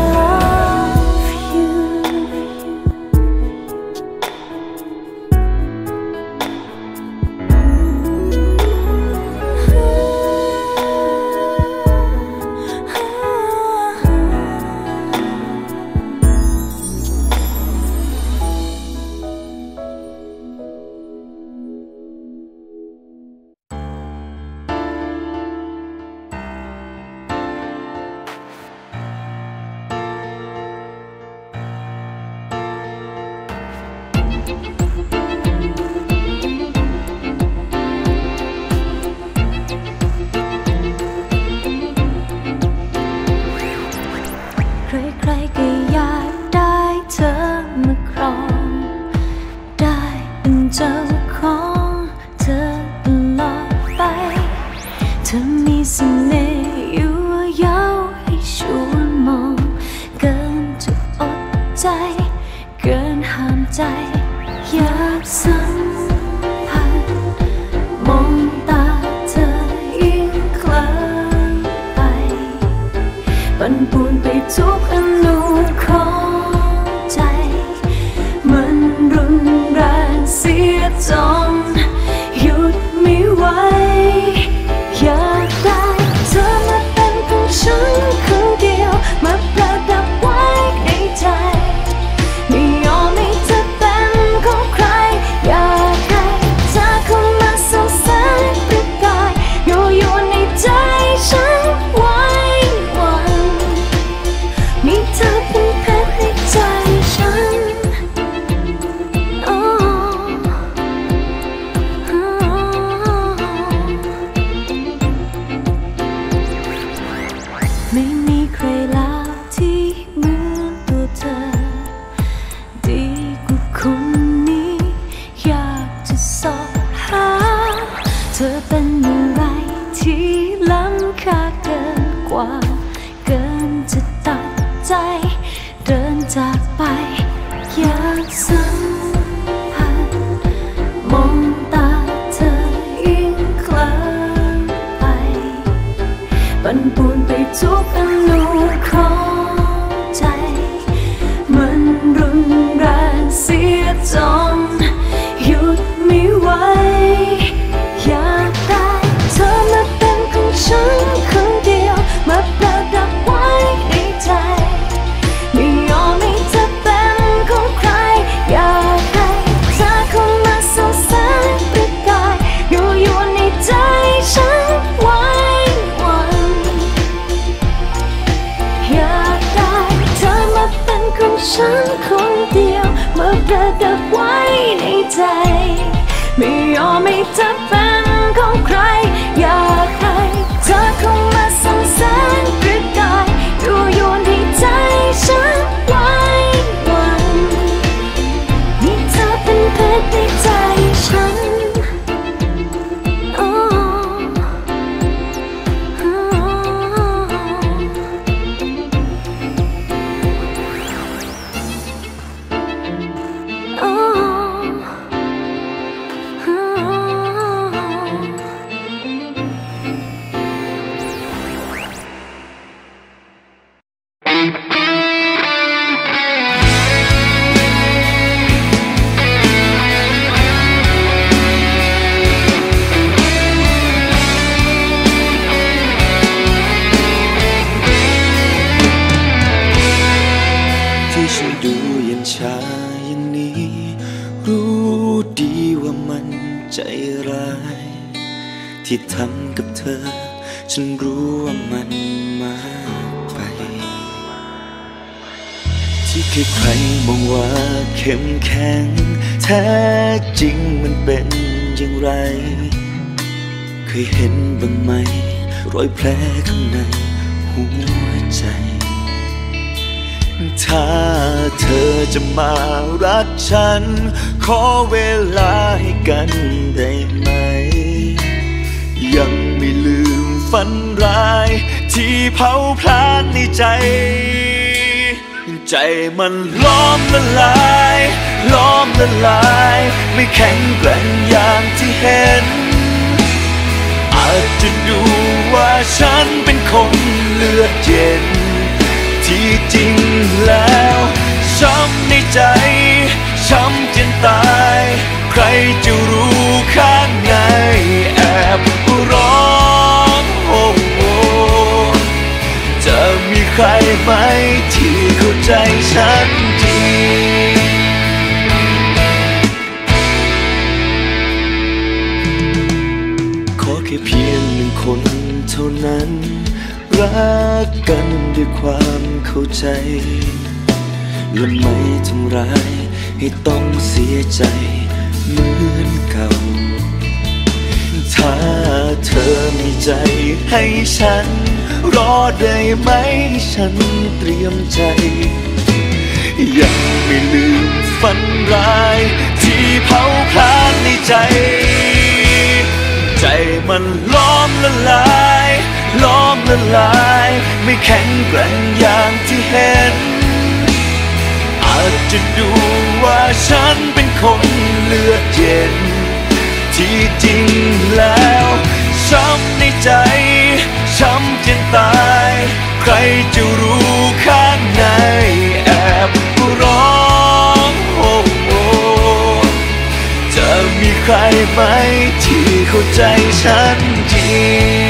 ฉันคนเดียวมาประดับไว้ในใจไม่ยอมให้เธอเป็นของใครอยากให้เธอเข้ามาส่องแสงกระจายดูโยนที่ใจฉันไว้วันนี่เธอเป็นเพชรในใจฉันที่ทำกับเธอฉันรู้ว่ามันมากไปที่ใครๆมองว่าเข้มแข็งแท้จริงมันเป็นอย่างไรเคยเห็นบ้างไหมรอยแผลข้างในหัวใจถ้าเธอจะมารักฉันขอเวลาให้กันได้ไหมยังไม่ลืมฝันร้ายที่เผาพลาญในใจใจมันล้อมละลายล้อมละลายไม่แข็งแกร่งอย่างที่เห็นอาจจะดูว่าฉันเป็นคนเลือดเย็นที่จริงแล้วช้ำในใจช้ำจนตายใครจะรู้ข้างในแอบร้องโอ้โหจะมีใครไหมที่เข้าใจฉันดีขอแค่เพียงหนึ่งคนเท่านั้นรักกันด้วยความเข้าใจและไม่ทำร้ายให้ต้องเสียใจเหมือนเก่าถ้าเธอมีใจให้ฉันรอได้ไหมฉันเตรียมใจยังไม่ลืมฝันร้ายที่เผาพลาญในใจใจมันล้อมละลายล้อมละลายไม่แข็งแกร่งอย่างที่เห็นอาจจะดูว่าฉันเป็นคนเลือดเย็นที่จริงแล้วช้ำในใจช้ำจนตายใครจะรู้ข้างในแอบร้องโอ้โอ้จะมีใครไหมที่เข้าใจฉันจริง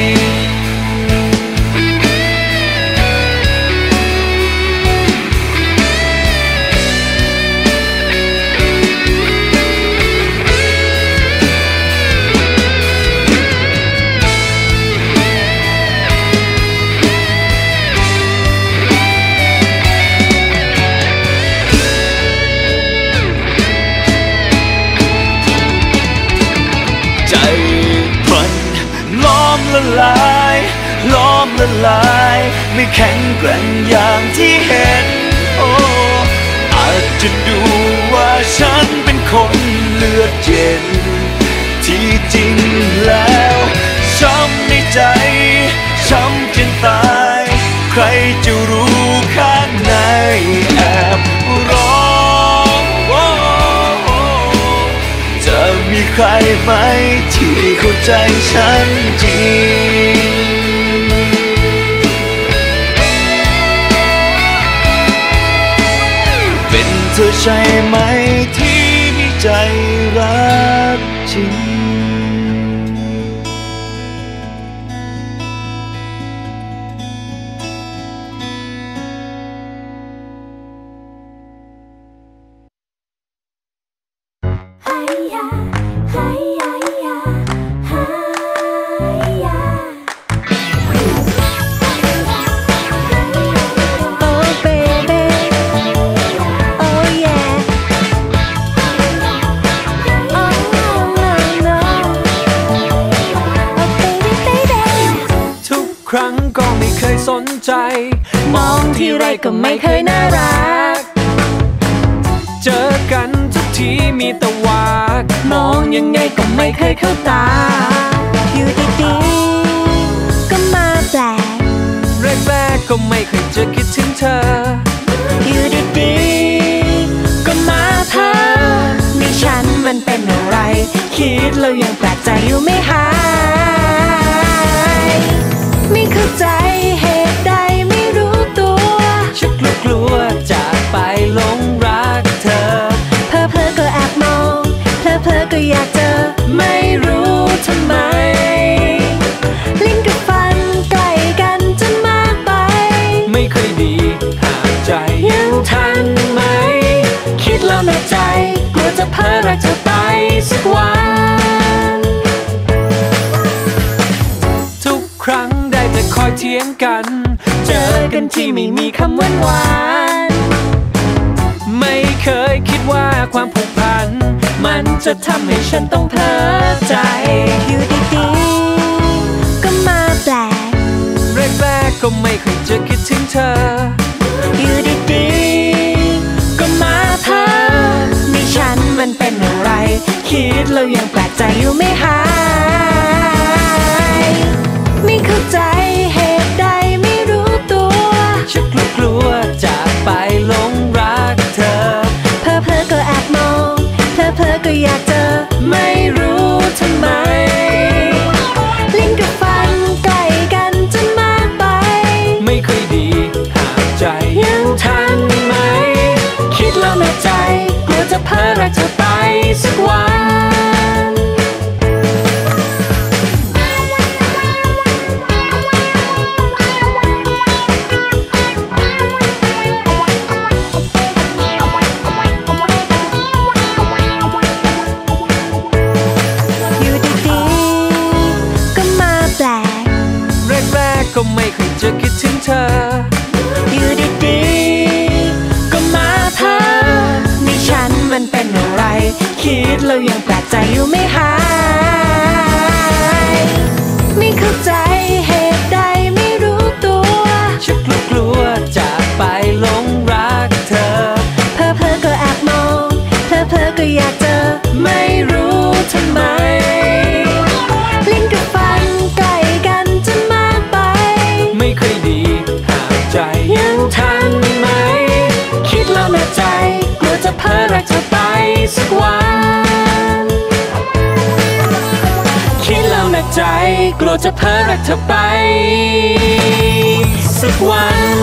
ล้อมละลายไม่แข็งแกร่งอย่างที่เห็นโอ้อาจจะดูว่าฉันเป็นคนเลือดเย็นที่จริงแล้วช้ำในใจช้ำจนตายใครจะรู้ข้างในแอบร้องจะมีใครไหมที่เข้าใจฉันจริงเธอใช่ไหมที่มีใจรักจริง ใจมองทีไรก็ไม่เคยน่ารักเจอกันทุกทีมีแต่วากมองยังไงก็ไม่เคยเข้าตาอยู่ดีๆก็มาแปลกแรกๆก็ไม่เคยจะคิดถึงเธออยู่ดีๆก็มาเธอในฉันมันเป็นอะไรคิดแล้วยังแปลกใจอยู่ไม่หายไม่เข้าใจเหตุใดไม่รู้ตัวชักกลัวๆจากไปหลงรักเธอเพอเพอก็แอบมองเพอเพอก็อยากเจอไม่รู้ทำไมลิ้นกับฟันใกล้กันจนมากไปไม่เคยดีหากใจยังทันไหมคิดแล้วในใจกลัวจะเพ้อรักเธอไปสักวันทุกครั้งได้แต่คอยเถียงกันเจอกันที่ไม่มีคำหวานหวานไม่เคยคิดว่าความผูกพันมันจะทำให้ฉันต้องเพ้อใจอยู่ดีๆก็มาแปลกแรกๆก็ไม่เคยจะคิดถึงเธออยู่ดีๆก็มาเธอมีฉันมันเป็นอะไรคิดแล้วยังแปลกใจอยู่ไม่หายไม่เข้าใจเหตุใดไม่รู้ตัวชักกลัวๆจากไปหลงรักเธอเพอเพอก็แอบมองเพอเพอก็อยากเจอไม่รู้ทำไมลิ้นกับฟันใกล้กันจนมากไปไม่เคยดีหากใจยังทันไหมคิดแล้วในใจกลัวจะเพ้อรักเธอไปสักวันอยู่ดีๆก็มาแปลกแรกๆก็ไม่เคยจะคิดถึงเธออยู่ดีๆก็มาเธอนี่ฉันมันเป็นอะไรคิดแล้วยังแปลกใจอยู่ไม่หายไม่เข้าใจเหตุใดไม่รู้ตัวชักกลัวๆจากไปหลงรักเธอเพอเพอก็แอบมองเพอเพอก็อยากเจอไม่รู้ทำไมลิ้นกับฟันใกล้กันจนมากไปไม่เคยดีหากใจยังทันไหมคิดแล้วในใจกลัวจะเพ้อรักเธอไปสักวันคิดแล้วในใจกลัวจะเพ้อรักเธอไปสักวัน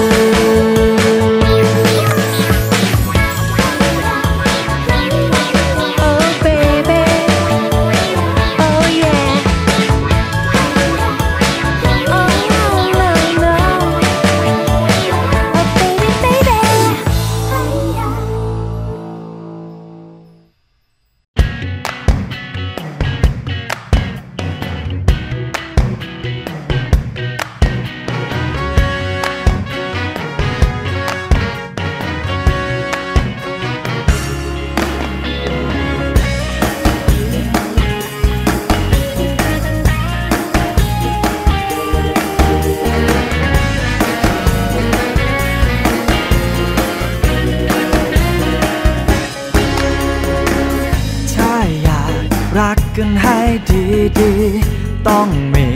ต้องมี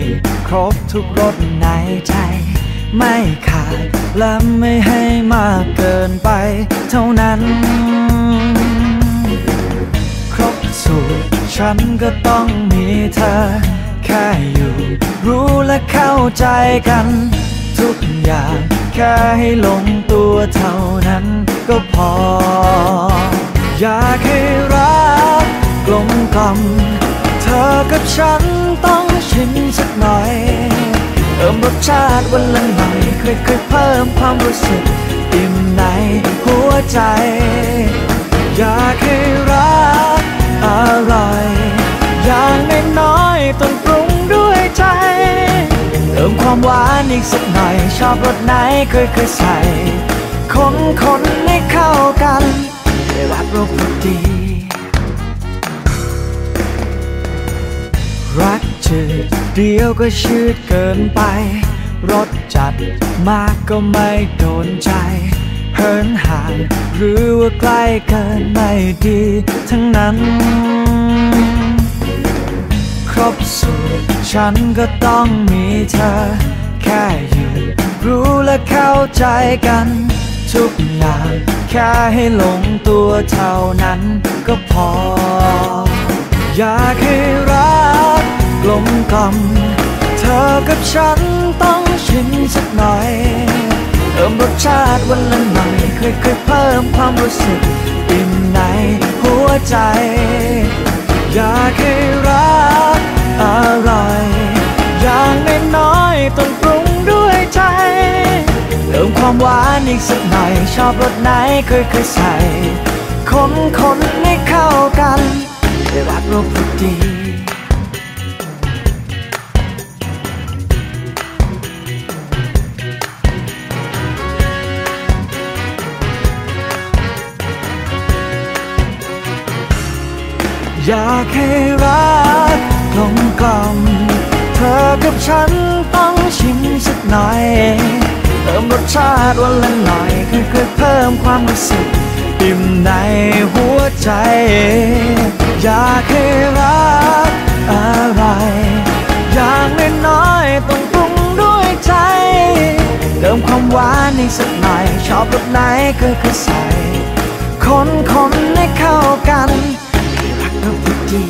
ครบทุกรสในใจไม่ขาดและไม่ให้มากเกินไปเท่านั้นครบสูตรฉันก็ต้องมีเธอแค่อยู่รู้และเข้าใจกันทุกอย่างแค่ให้ลงตัวเท่านั้นก็พออยากให้รักกลมกล่อมเธอกับฉันต้องชิมสักหน่อยเติมรสชาติวันละหน่อยค่อยๆเพิ่มความรู้สึกอิ่มในหัวใจอยากให้รักอร่อยอย่างน้อยๆต้องปรุงด้วยใจเติมความหวานอีกสักหน่อยชอบรสไหนค่อยๆใส่คนๆให้เข้ากันได้รับรสดีรักจืดเดียวก็ชืดเกินไป รสจัดมากก็ไม่โดนใจเหินห่างหรือว่าใกล้เกินไม่ดีทั้งนั้นครบสูตรฉันก็ต้องมีเธอแค่อยู่รู้และเข้าใจกันทุกอย่างแค่ให้หลงตัวเท่านั้นก็พออยากให้รักกลมกล่อมเธอกับฉันต้องชิมสักหน่อยเติมรสชาติวันละหน่อยค่อยๆเพิ่มความรู้สึกอิ่มในหัวใจอยากให้รักอร่อยอย่างน้อยๆต้องปรุงด้วยใจเติมความหวานอีกสักหน่อยชอบรสไหนค่อยๆใส่คนๆให้เข้ากันได้รักเราพอดีอยากให้รักกลมกล่อมเธอกับฉันต้องชิมสักหน่อยเติมรสชาติวันละหน่อยค่อยๆเพิ่มความรู้สึกอิ่มในหัวใจอยากให้รักอะไรอย่างน้อยๆต้องปรุงด้วยใจเติมความหวานอีกสักหน่อยชอบแบบไหนก็คือใส่คนๆให้เข้ากันรักเราพอดี